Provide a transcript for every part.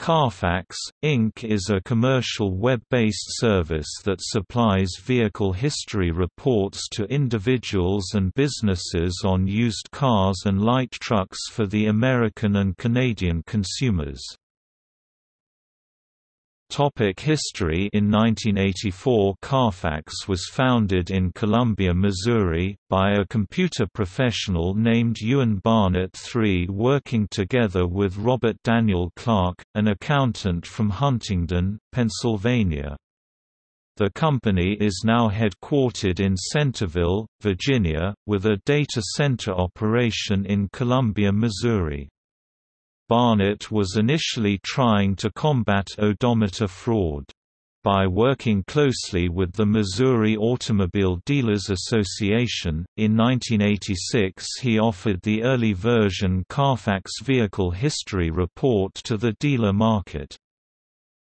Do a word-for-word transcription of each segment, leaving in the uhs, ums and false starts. Carfax, Incorporated is a commercial web-based service that supplies vehicle history reports to individuals and businesses on used cars and light trucks for the American and Canadian consumers. History. In nineteen eighty-four, Carfax was founded in Columbia, Missouri, by a computer professional named Ewan Barnett the third, working together with Robert Daniel Clark, an accountant from Huntingdon, Pennsylvania. The company is now headquartered in Centerville, Virginia, with a data center operation in Columbia, Missouri. Barnett was initially trying to combat odometer fraud. By working closely with the Missouri Automobile Dealers Association, in nineteen eighty-six he offered the early version Carfax Vehicle History Report to the dealer market.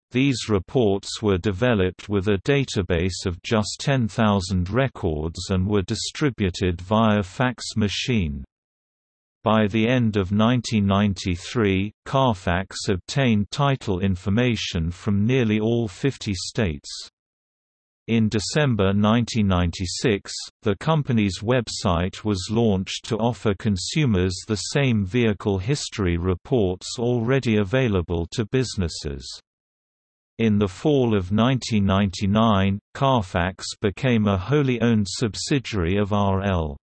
These reports were developed with a database of just ten thousand records and were distributed via fax machine. By the end of nineteen ninety-three, Carfax obtained title information from nearly all fifty states. In December nineteen ninety-six, the company's website was launched to offer consumers the same vehicle history reports already available to businesses. In the fall of nineteen ninety-nine, Carfax became a wholly owned subsidiary of R L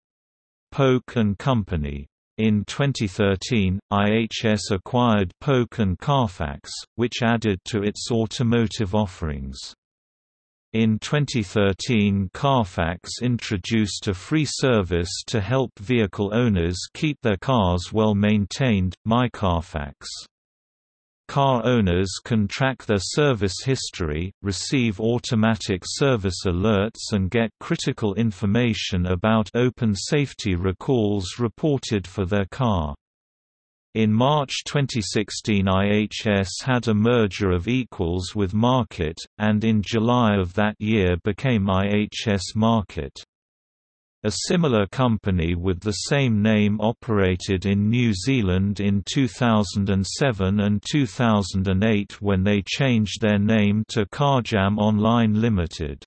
Polk and Company. In twenty thirteen, I H S acquired Polk and Carfax, which added to its automotive offerings. In twenty thirteen, Carfax introduced a free service to help vehicle owners keep their cars well maintained, MyCarfax. Car owners can track their service history, receive automatic service alerts and get critical information about open safety recalls reported for their car. In March twenty sixteen, I H S had a merger of equals with Markit, and in July of that year became I H S Markit. A similar company with the same name operated in New Zealand in two thousand seven and two thousand eight when they changed their name to CarJam Online Limited.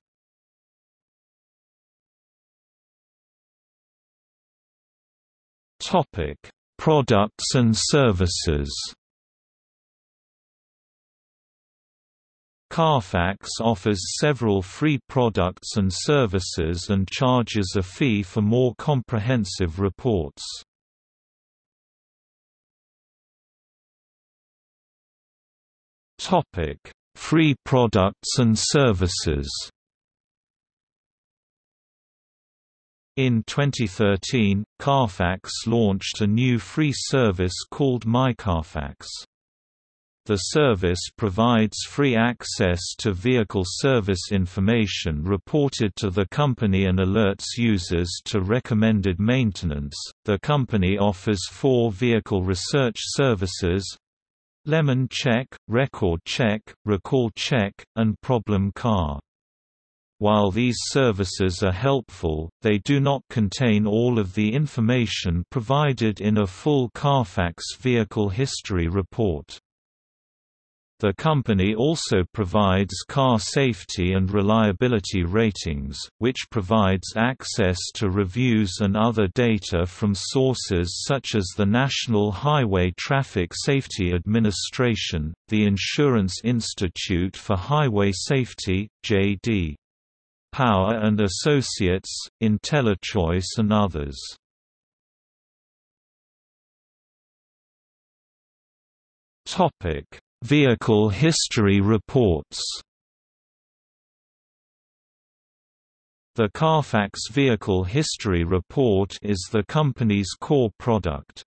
Topic: Products and services. Carfax offers several free products and services and charges a fee for more comprehensive reports. Topic: Free products and services. In twenty thirteen, Carfax launched a new free service called MyCarfax. The service provides free access to vehicle service information reported to the company and alerts users to recommended maintenance. The company offers four vehicle research services: Lemon Check, Record Check, Recall Check, and Problem Car. While these services are helpful, they do not contain all of the information provided in a full Carfax Vehicle History Report. The company also provides car safety and reliability ratings, which provides access to reviews and other data from sources such as the National Highway Traffic Safety Administration, the Insurance Institute for Highway Safety, J D Power and Associates, IntelliChoice and others. Vehicle history reports. The Carfax Vehicle History Report is the company's core product.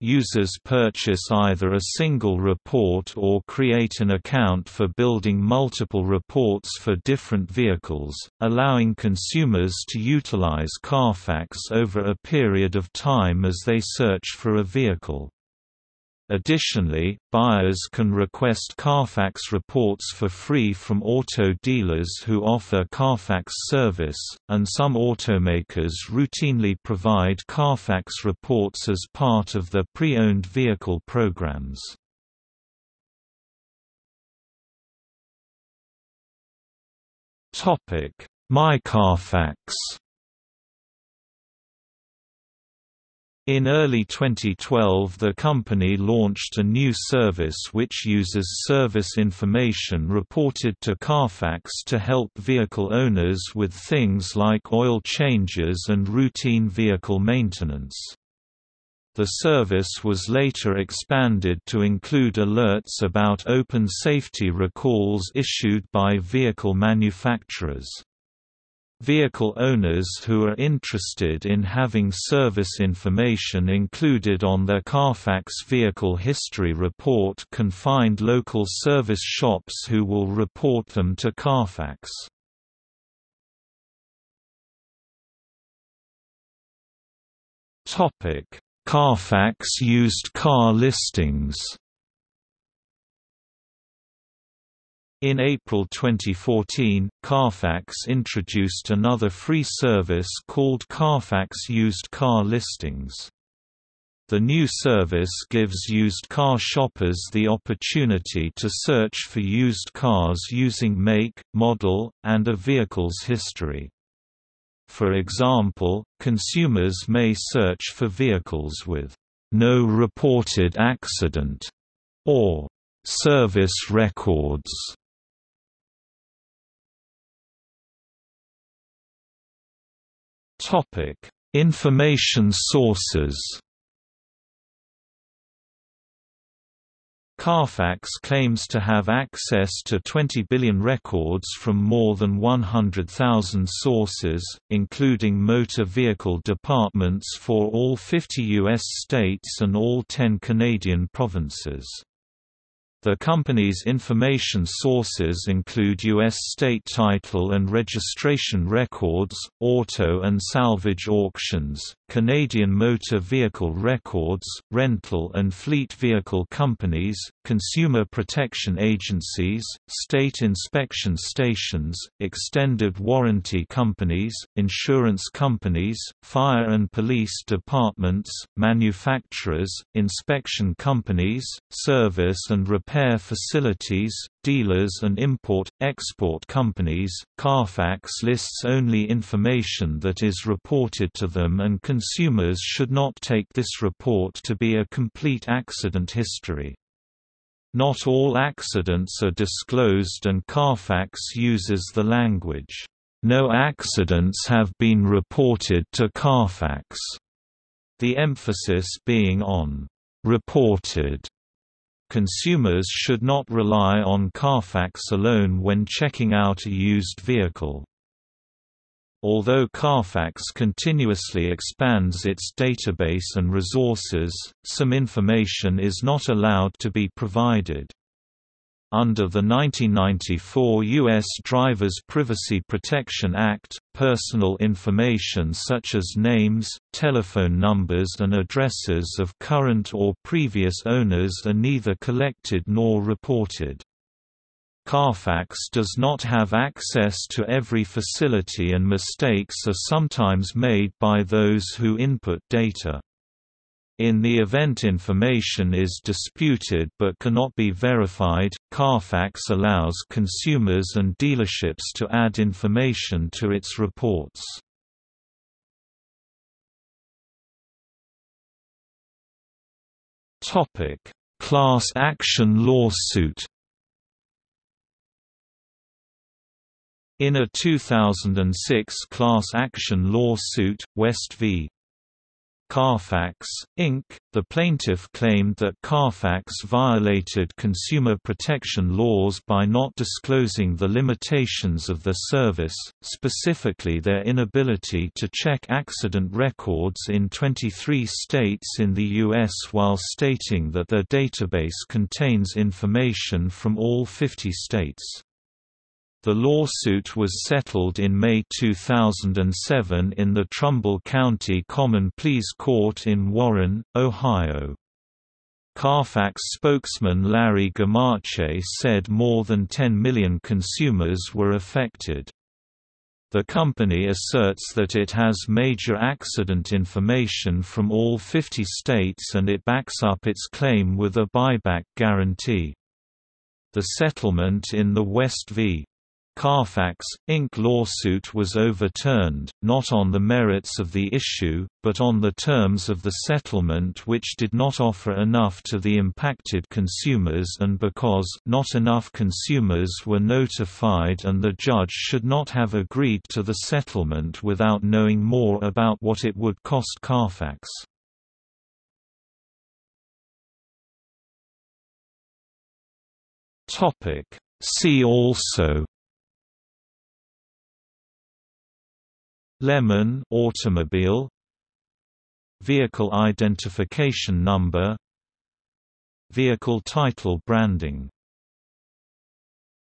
Users purchase either a single report or create an account for building multiple reports for different vehicles, allowing consumers to utilize Carfax over a period of time as they search for a vehicle. Additionally, buyers can request Carfax reports for free from auto dealers who offer Carfax service, and some automakers routinely provide Carfax reports as part of their pre-owned vehicle programs. Topic: My Carfax. In early twenty twelve, the company launched a new service which uses service information reported to Carfax to help vehicle owners with things like oil changes and routine vehicle maintenance. The service was later expanded to include alerts about open safety recalls issued by vehicle manufacturers. Vehicle owners who are interested in having service information included on their Carfax Vehicle History Report can find local service shops who will report them to Carfax. == Carfax Used Car Listings == In April twenty fourteen, Carfax introduced another free service called Carfax Used Car Listings. The new service gives used car shoppers the opportunity to search for used cars using make, model, and a vehicle's history. For example, consumers may search for vehicles with "no reported accident" or "service records". Topic: Information sources. Carfax claims to have access to twenty billion records from more than one hundred thousand sources, including motor vehicle departments for all fifty U S states and all ten Canadian provinces. The company's information sources include U S state title and registration records, auto and salvage auctions, Canadian motor vehicle records, rental and fleet vehicle companies, consumer protection agencies, state inspection stations, extended warranty companies, insurance companies, fire and police departments, manufacturers, inspection companies, service and repair Repair facilities, dealers and import-export companies. Carfax lists only information that is reported to them, and consumers should not take this report to be a complete accident history. Not all accidents are disclosed, and Carfax uses the language, "No accidents have been reported to Carfax," the emphasis being on "reported." Consumers should not rely on Carfax alone when checking out a used vehicle. Although Carfax continuously expands its database and resources, some information is not allowed to be provided. Under the nineteen ninety-four U S Drivers' Privacy Protection Act, personal information such as names, telephone numbers and addresses of current or previous owners are neither collected nor reported. Carfax does not have access to every facility, and mistakes are sometimes made by those who input data. In the event information is disputed but cannot be verified, Carfax allows consumers and dealerships to add information to its reports. Topic: Class action lawsuit. In a two thousand six class action lawsuit, West v. Carfax, Incorporated, the plaintiff claimed that Carfax violated consumer protection laws by not disclosing the limitations of the service, specifically their inability to check accident records in twenty-three states in the U S while stating that their database contains information from all fifty states. The lawsuit was settled in May two thousand seven in the Trumbull County Common Pleas Court in Warren, Ohio. Carfax spokesman Larry Gamache said more than ten million consumers were affected. The company asserts that it has major accident information from all fifty states, and it backs up its claim with a buyback guarantee. The settlement in the West v. Carfax, Incorporated lawsuit was overturned, not on the merits of the issue, but on the terms of the settlement, which did not offer enough to the impacted consumers and because not enough consumers were notified, and the judge should not have agreed to the settlement without knowing more about what it would cost Carfax. See also: Lemon automobile, vehicle identification number, vehicle title branding.